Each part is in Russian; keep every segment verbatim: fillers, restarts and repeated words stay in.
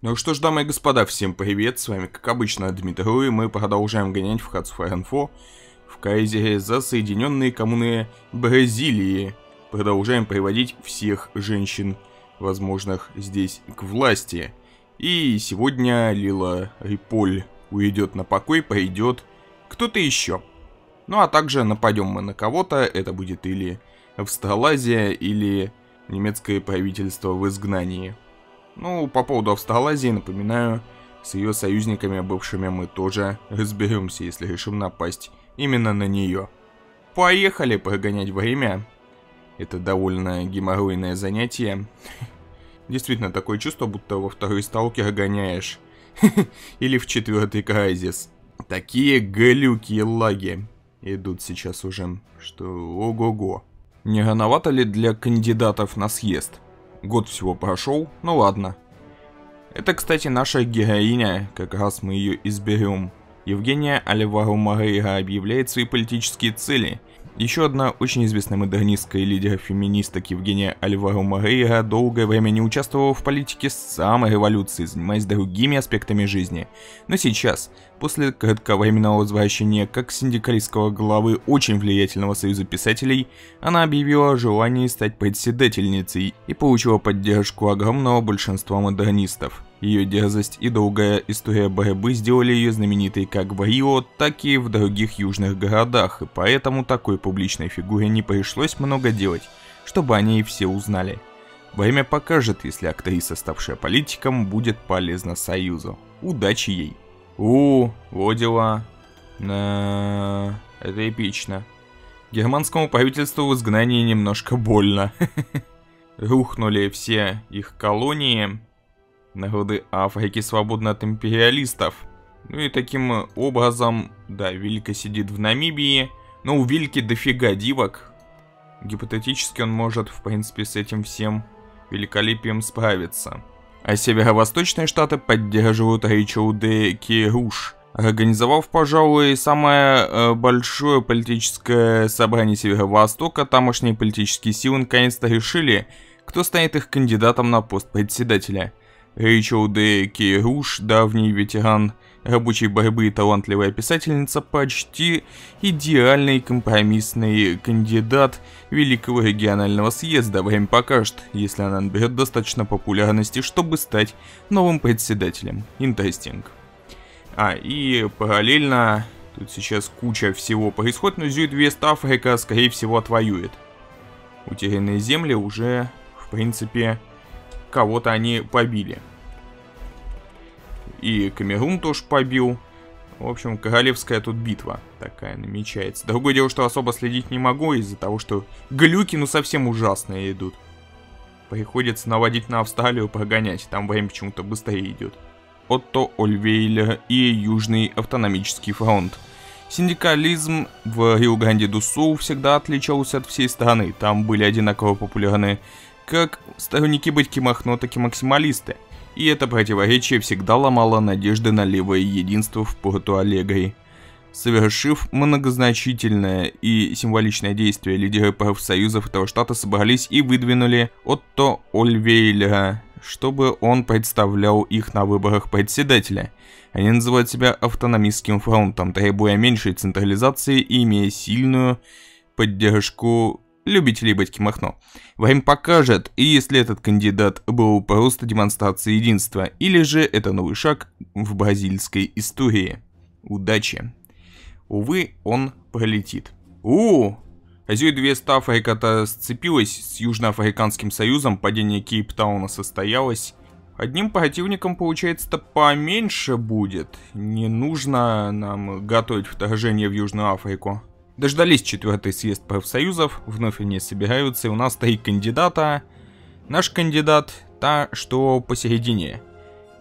Ну что ж, дамы и господа, всем привет, с вами как обычно Дмитрий, и мы продолжаем гонять в Хацфор-инфо в Кайзере за Соединенные Коммуны Бразилии. Продолжаем приводить всех женщин, возможных здесь, к власти. И сегодня Лила Риполь уйдет на покой, пойдет кто-то еще. Ну а также нападем мы на кого-то, это будет или Австралазия, или немецкое правительство в изгнании. Ну, по поводу Австралазии, напоминаю, с ее союзниками бывшими мы тоже разберемся, если решим напасть именно на нее. Поехали прогонять время. Это довольно геморройное занятие. Действительно, такое чувство, будто во второй сталкер гоняешь. Или в четвертый Крайзис. Такие глюки и лаги идут сейчас уже, что ого-го. Не рановато ли для кандидатов на съезд? Год всего прошел, ну ладно. Это, кстати, наша героиня, как раз мы ее изберем. Эужения Альваро Морейра объявляет свои политические цели. Еще одна очень известная модернистка и лидер-феминисток Эужения Альваро Морейра долгое время не участвовала в политике с самой революции, занимаясь другими аспектами жизни. Но сейчас, после кратковременного возвращения как синдикалистского главы очень влиятельного союза писателей, она объявила о желании стать председательницей и получила поддержку огромного большинства модернистов. Ее дерзость и долгая история борьбы сделали ее знаменитой как в Рио, так и в других южных городах, и поэтому такой публичной фигуре не пришлось много делать, чтобы о ней все узнали. Время покажет, если актриса, ставшая политиком, будет полезна Союзу. Удачи ей! У, во дела. Это эпично. Германскому правительству в изгнании немножко больно. Рухнули все их колонии. Народы Африки свободны от империалистов. Ну и таким образом, да, Вилька сидит в Намибии, но у Вильки дофига дивок. Гипотетически он может, в принципе, с этим всем великолепием справиться. А северо-восточные штаты поддерживают Рашел ди Кейрош, организовав, пожалуй, самое большое политическое собрание Северо-Востока. Тамошние политические силы наконец-то решили, кто станет их кандидатом на пост председателя. Рашел ди Кейрош, давний ветеран рабочей борьбы и талантливая писательница, почти идеальный компромиссный кандидат Великого регионального съезда. Время покажет, если она наберет достаточно популярности, чтобы стать новым председателем. Интересинг. А, и параллельно, тут сейчас куча всего происходит, но Зюйд-Вест-Африка, скорее всего, отвоюет. Утерянные земли уже, в принципе... Кого-то они побили. И Камерун тоже побил. В общем, королевская тут битва такая намечается. Другое дело, что особо следить не могу из-за того, что глюки ну совсем ужасные идут. Приходится наводить на Австралию, прогонять. Там время почему-то быстрее идет. Отто Альвейлера и Южный автономический фронт. Синдикализм в Риу-Гранди-ду-Сул всегда отличался от всей страны. Там были одинаково популярны как сторонники Батьки Махно, так и максималисты. И это противоречие всегда ломало надежды на левое единство в Порту-Аллегри. Совершив многозначительное и символичное действие, лидеры профсоюзов этого штата собрались и выдвинули Отто Альвейлера, чтобы он представлял их на выборах председателя. Они называют себя автономистским фронтом, требуя меньшей централизации и имея сильную поддержку любителей Батьки Махно. Время покажет, и если этот кандидат был просто демонстрацией единства, или же это новый шаг в бразильской истории. Удачи. Увы, он пролетит. У, Зюйд-Вест-Африка-то сцепилась с Южноафриканским союзом, падение Кейптауна состоялось. Одним противником, получается-то, поменьше будет. Не нужно нам готовить вторжение в Южную Африку. Дождались четвертый съезд профсоюзов, вновь они собираются, и у нас три кандидата. Наш кандидат, та, что посередине.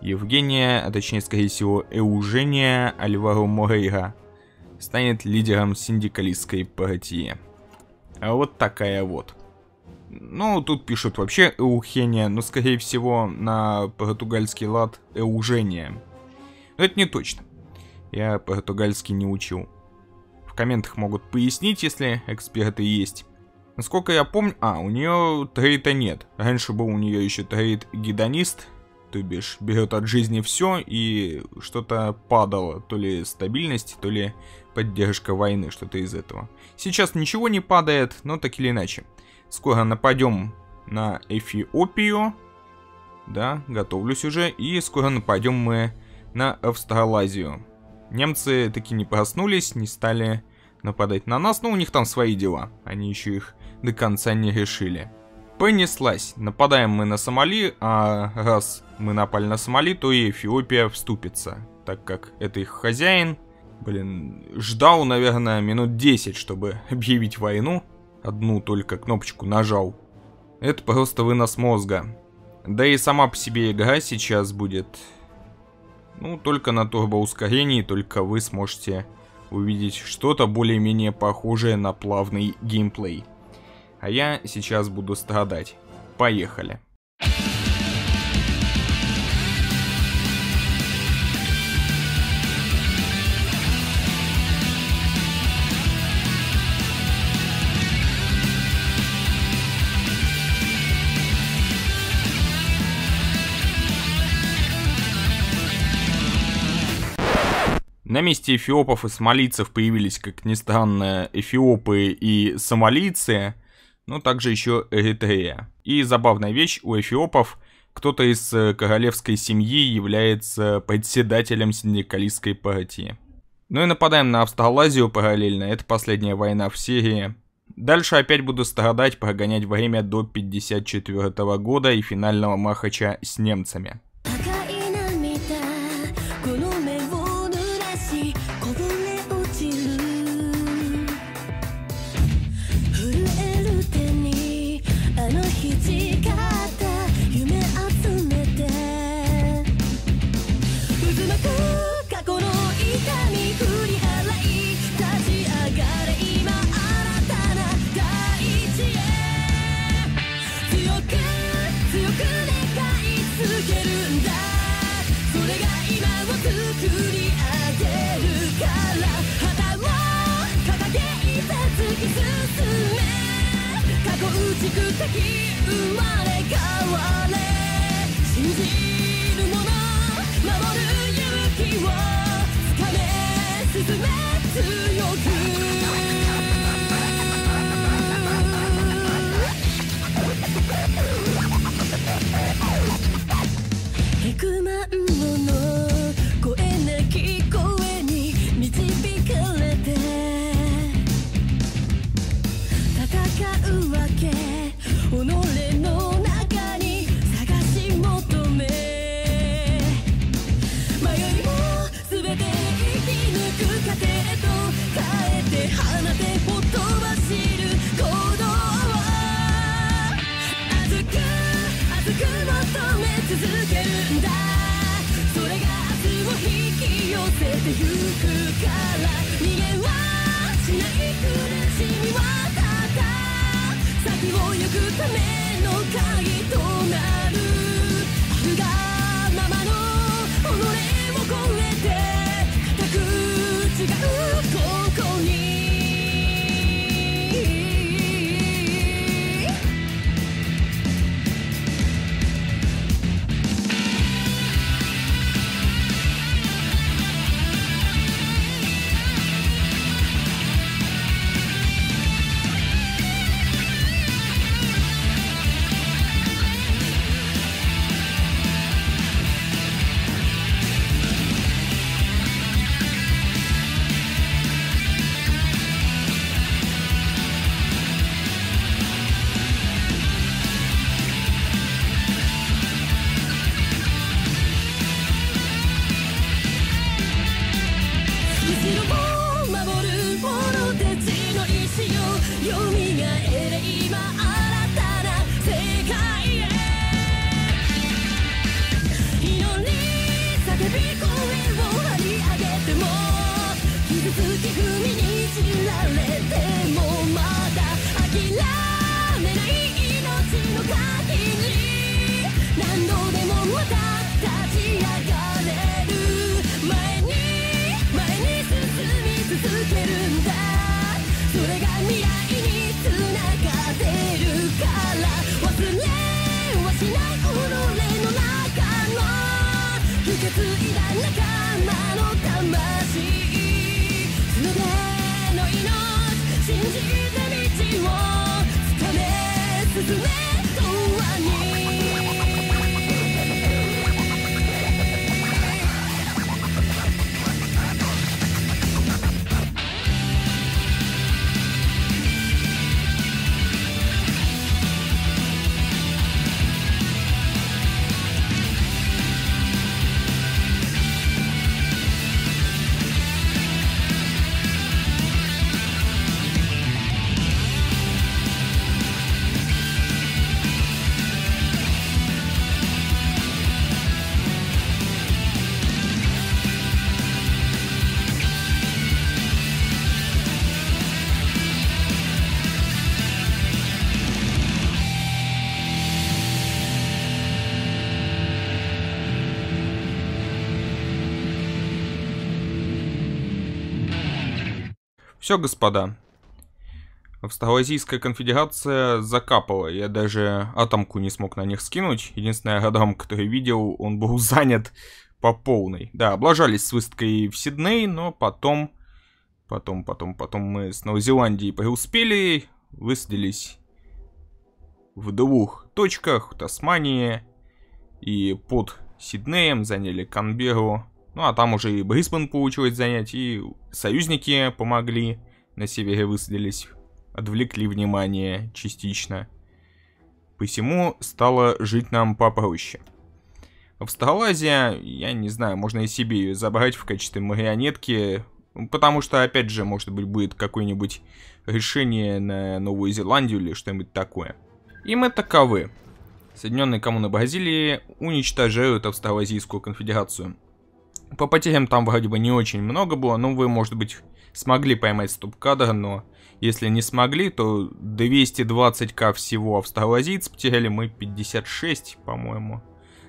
Эужения, а точнее, скорее всего, Эужения Альваро Морейра, станет лидером синдикалистской партии. А вот такая вот. Ну, тут пишут вообще Эужения, но, скорее всего, на португальский лад Эужения. Но это не точно. Я португальский не учил. В комментах могут пояснить, если эксперты есть. Насколько я помню... А, у нее трейта нет. Раньше был у нее еще трейт гедонист, то бишь берет от жизни все, и что-то падало, то ли стабильность, то ли поддержка войны, что-то из этого. Сейчас ничего не падает, но так или иначе. Скоро нападем на Эфиопию, да, готовлюсь уже, и скоро нападем мы на Австралазию. Немцы таки не проснулись, не стали нападать на нас, но у них там свои дела, они еще их до конца не решили. Понеслась. Нападаем мы на Сомали, а раз мы напали на Сомали, то и Эфиопия вступится, так как это их хозяин. Блин, ждал, наверное, минут десять, чтобы объявить войну. Одну только кнопочку нажал. Это просто вынос мозга. Да и сама по себе игра сейчас будет... Ну, только на турбоускорении, только вы сможете увидеть что-то более-менее похожее на плавный геймплей. А я сейчас буду страдать. Поехали. На месте эфиопов и сомалийцев появились, как ни странно, эфиопы и сомалийцы, но также еще Эритрея. И забавная вещь, у эфиопов кто-то из королевской семьи является председателем синдикалистской партии. Ну и нападаем на Австралазию параллельно, это последняя война в Сирии. Дальше опять буду страдать, прогонять время до пятьдесят четвёртого года и финального махача с немцами. Все, господа, Австралазийская конфедерация закапала, я даже атомку не смог на них скинуть, единственный агодром, который видел, он был занят по полной. Да, облажались с высадкой в Сидней, но потом, потом, потом, потом мы с Новой Зеландией преуспели, высадились в двух точках, в Тасмании и под Сиднеем, заняли Канберру. Ну, а там уже и Брисбен получилось занять, и союзники помогли, на севере высадились, отвлекли внимание частично. Посему стало жить нам попроще. Австралазия, я не знаю, можно и себе ее забрать в качестве марионетки, потому что, опять же, может быть, будет какое-нибудь решение на Новую Зеландию или что-нибудь такое. И мы таковы. Соединенные Коммуны Бразилии уничтожают Австралазийскую конфедерацию. По потерям там вроде бы не очень много было, но вы, может быть, смогли поймать стоп-кадр, но если не смогли, то двести двадцать тысяч всего австралазийцев потеряли, мы пятьдесят шесть, по-моему,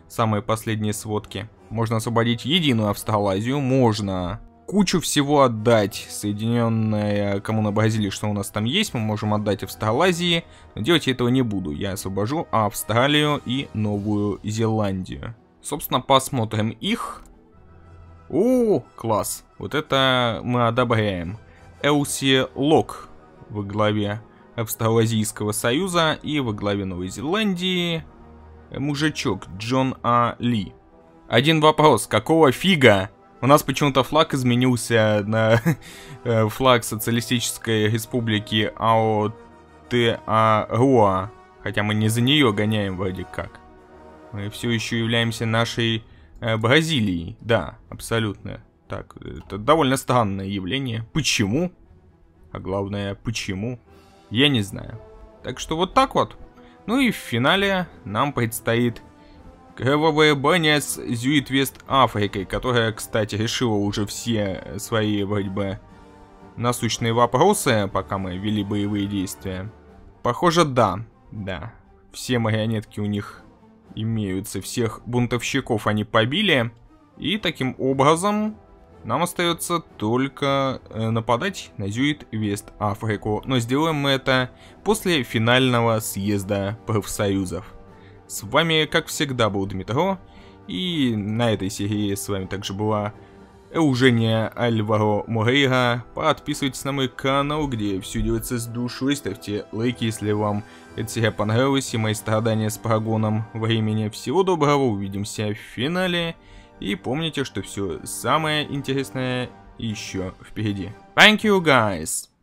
самые последние сводки. Можно освободить единую Австралазию, можно кучу всего отдать. Соединенная Коммуна Бразилии, что у нас там есть, мы можем отдать Австралазии, но делать я этого не буду, я освобожу Австралию и Новую Зеландию. Собственно, посмотрим их. О, класс! Вот это мы одобряем. Элси Лок во главе Австралазийского союза и во главе Новой Зеландии мужичок Джон А. Ли. Один вопрос, какого фига? У нас почему-то флаг изменился на флаг Социалистической Республики АОТЕАРОА, хотя мы не за нее гоняем вроде как. Мы все еще являемся нашей Бразилии, да, абсолютно. Так, это довольно странное явление. Почему? А главное, почему? Я не знаю. Так что вот так вот. Ну и в финале нам предстоит кровавая баня с Зюйд-Вест-Африкой, которая, кстати, решила уже все свои, вроде бы, насущные вопросы, пока мы вели боевые действия. Похоже, да, да. Все марионетки у них имеются, всех бунтовщиков они побили, и таким образом нам остается только нападать на Зюйд-Вест-Африку, но сделаем мы это после финального съезда профсоюзов. С вами, как всегда, был Дмитро, и на этой серии с вами также была Эужения Альваро Морейра. Подписывайтесь на мой канал, где все делается с душой, ставьте лайки, если вам эта серия понравилась и мои страдания с прогоном времени. Всего доброго, увидимся в финале, и помните, что все самое интересное еще впереди. Thank you guys!